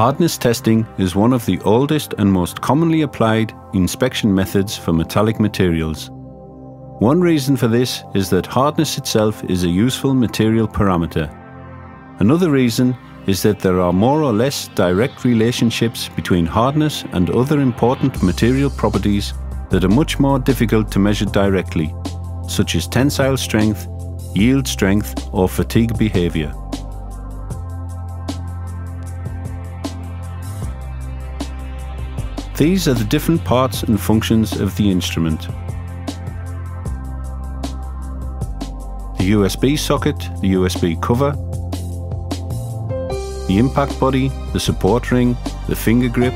Hardness testing is one of the oldest and most commonly applied inspection methods for metallic materials. One reason for this is that hardness itself is a useful material parameter. Another reason is that there are more or less direct relationships between hardness and other important material properties that are much more difficult to measure directly, such as tensile strength, yield strength, or fatigue behavior. These are the different parts and functions of the instrument. The USB socket, the USB cover, the impact body, the support ring, the finger grip,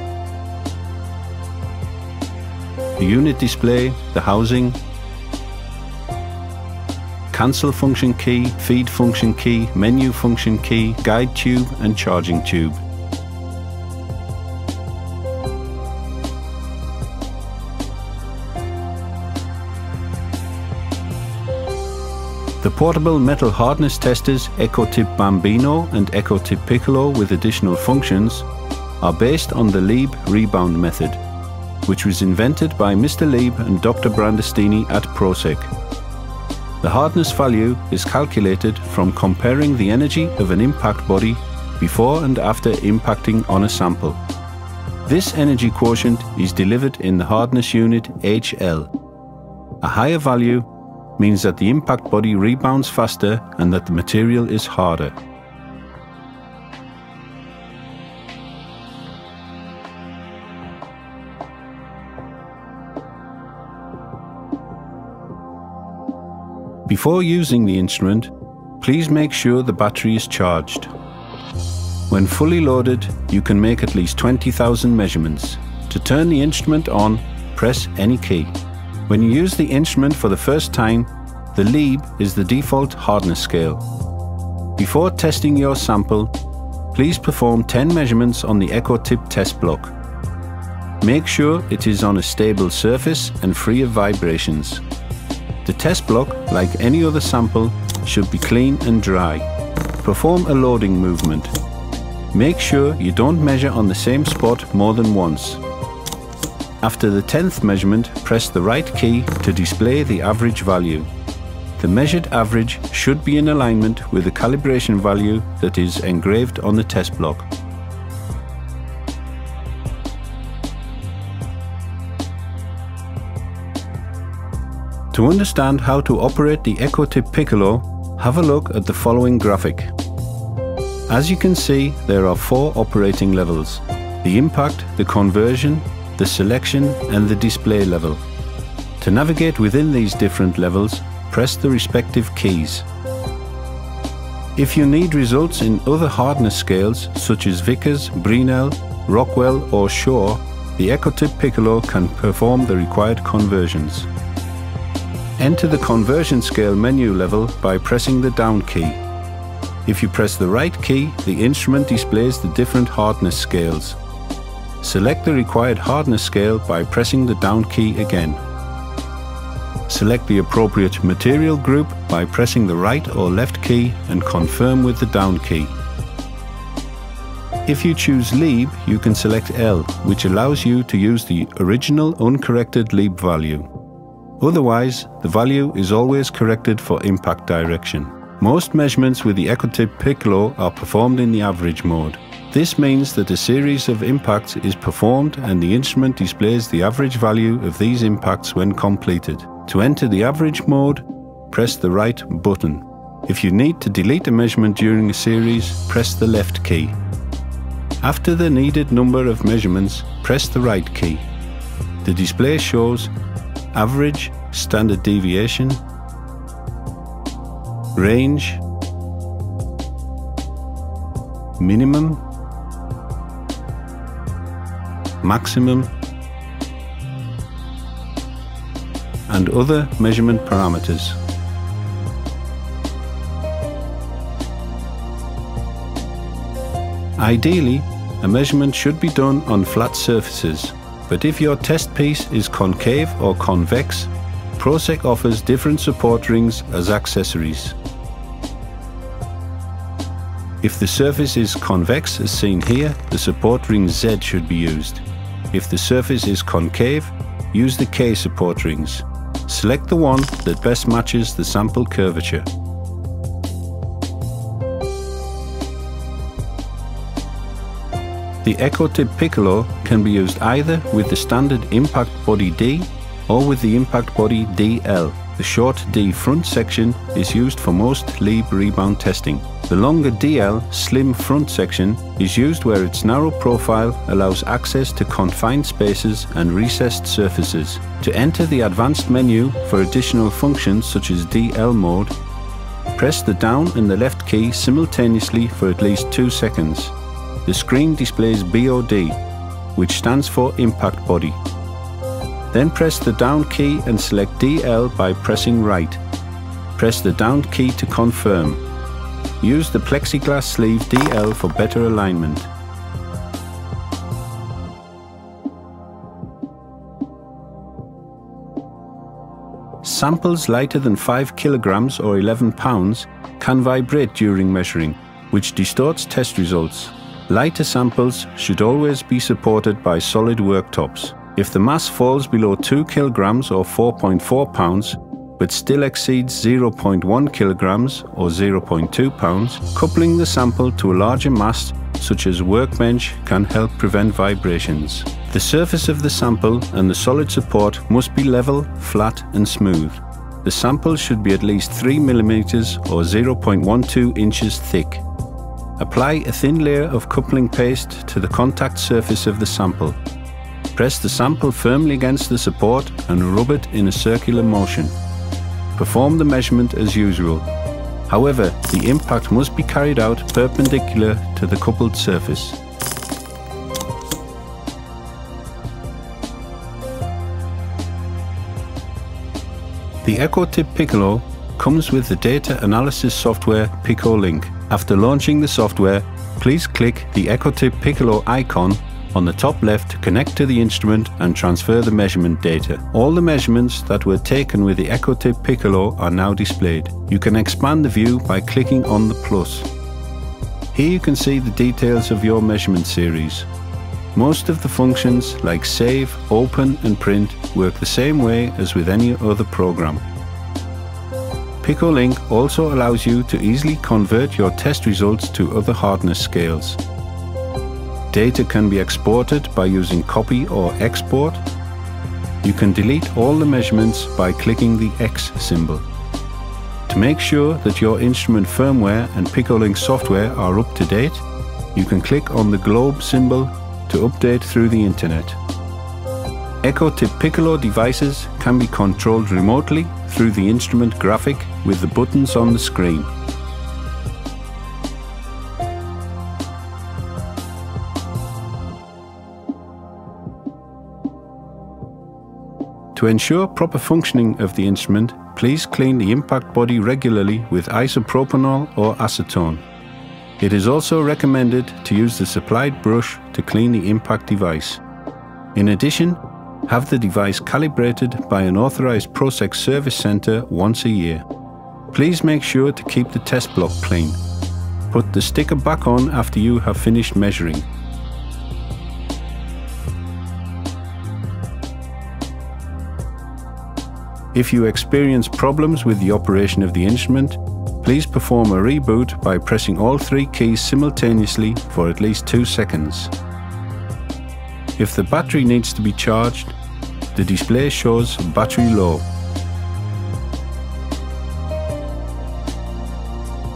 the unit display, the housing, cancel function key, feed function key, menu function key, guide tube and charging tube. The portable metal hardness testers Equotip Bambino and Equotip Piccolo with additional functions are based on the Leeb rebound method, which was invented by Mr. Leeb and Dr. Brandestini at Proceq. The hardness value is calculated from comparing the energy of an impact body before and after impacting on a sample. This energy quotient is delivered in the hardness unit HL. A higher value means that the impact body rebounds faster and that the material is harder. Before using the instrument, please make sure the battery is charged. When fully loaded, you can make at least 20,000 measurements. To turn the instrument on, press any key. When you use the instrument for the first time, the Leeb is the default hardness scale. Before testing your sample, please perform 10 measurements on the Equotip test block. Make sure it is on a stable surface and free of vibrations. The test block, like any other sample, should be clean and dry. Perform a loading movement. Make sure you don't measure on the same spot more than once. After the 10th measurement, press the right key to display the average value. The measured average should be in alignment with the calibration value that is engraved on the test block. To understand how to operate the Equotip Piccolo, have a look at the following graphic. As you can see, there are 4 operating levels: the impact, the conversion, the selection and the display level. To navigate within these different levels, press the respective keys. If you need results in other hardness scales such as Vickers, Brinell, Rockwell or Shaw, the Equotip Piccolo can perform the required conversions. Enter the conversion scale menu level by pressing the down key. If you press the right key, the instrument displays the different hardness scales. Select the required hardness scale by pressing the down key again. Select the appropriate material group by pressing the right or left key and confirm with the down key. If you choose Leeb, you can select L, which allows you to use the original uncorrected Leeb value. Otherwise, the value is always corrected for impact direction. Most measurements with the Equotip Piccolo are performed in the average mode. This means that a series of impacts is performed and the instrument displays the average value of these impacts when completed. To enter the average mode, press the right button. If you need to delete a measurement during a series, press the left key. After the needed number of measurements, press the right key. The display shows average, standard deviation, range, minimum, maximum and other measurement parameters. Ideally, a measurement should be done on flat surfaces, but if your test piece is concave or convex, Proceq offers different support rings as accessories. If the surface is convex, as seen here, the support ring Z should be used. If the surface is concave, use the K support rings. Select the one that best matches the sample curvature. The Equotip Piccolo can be used either with the standard impact body D or with the impact body DL. The short D front section is used for most Leeb rebound testing. The longer DL slim front section is used where its narrow profile allows access to confined spaces and recessed surfaces. To enter the advanced menu for additional functions such as DL mode, press the down and the left key simultaneously for at least 2 seconds. The screen displays BOD, which stands for Impact Body. Then press the down key and select DL by pressing right. Press the down key to confirm. Use the plexiglass sleeve DL for better alignment. Samples lighter than 5 kilograms or 11 pounds can vibrate during measuring, which distorts test results. Lighter samples should always be supported by solid worktops. If the mass falls below 2 kilograms or 4.4 pounds, but still exceeds 0.1 kilograms or 0.2 pounds, coupling the sample to a larger mass, such as workbench, can help prevent vibrations. The surface of the sample and the solid support must be level, flat and smooth. The sample should be at least 3 millimeters or 0.12 inches thick. Apply a thin layer of coupling paste to the contact surface of the sample. Press the sample firmly against the support and rub it in a circular motion. Perform the measurement as usual. However, the impact must be carried out perpendicular to the coupled surface. The Equotip Piccolo comes with the data analysis software Piccolink. After launching the software, please click the Equotip Piccolo icon on the top left to connect to the instrument and transfer the measurement data. All the measurements that were taken with the Equotip Piccolo are now displayed. You can expand the view by clicking on the plus. Here you can see the details of your measurement series. Most of the functions like save, open and print work the same way as with any other program. Piccolink also allows you to easily convert your test results to other hardness scales. Data can be exported by using copy or export. You can delete all the measurements by clicking the X symbol. To make sure that your instrument firmware and Piccolink software are up to date, you can click on the globe symbol to update through the internet. Equotip Piccolo devices can be controlled remotely through the instrument graphic with the buttons on the screen. To ensure proper functioning of the instrument, please clean the impact body regularly with isopropanol or acetone. It is also recommended to use the supplied brush to clean the impact device. In addition, have the device calibrated by an authorized Proceq service center once a year. Please make sure to keep the test block clean. Put the sticker back on after you have finished measuring. If you experience problems with the operation of the instrument, please perform a reboot by pressing all 3 keys simultaneously for at least 2 seconds. If the battery needs to be charged, the display shows battery low.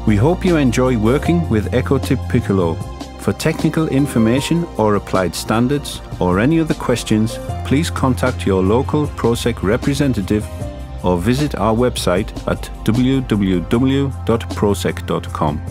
We hope you enjoy working with Equotip Piccolo. For technical information or applied standards or any other questions, please contact your local Proceq representative or visit our website at www.proceq.com.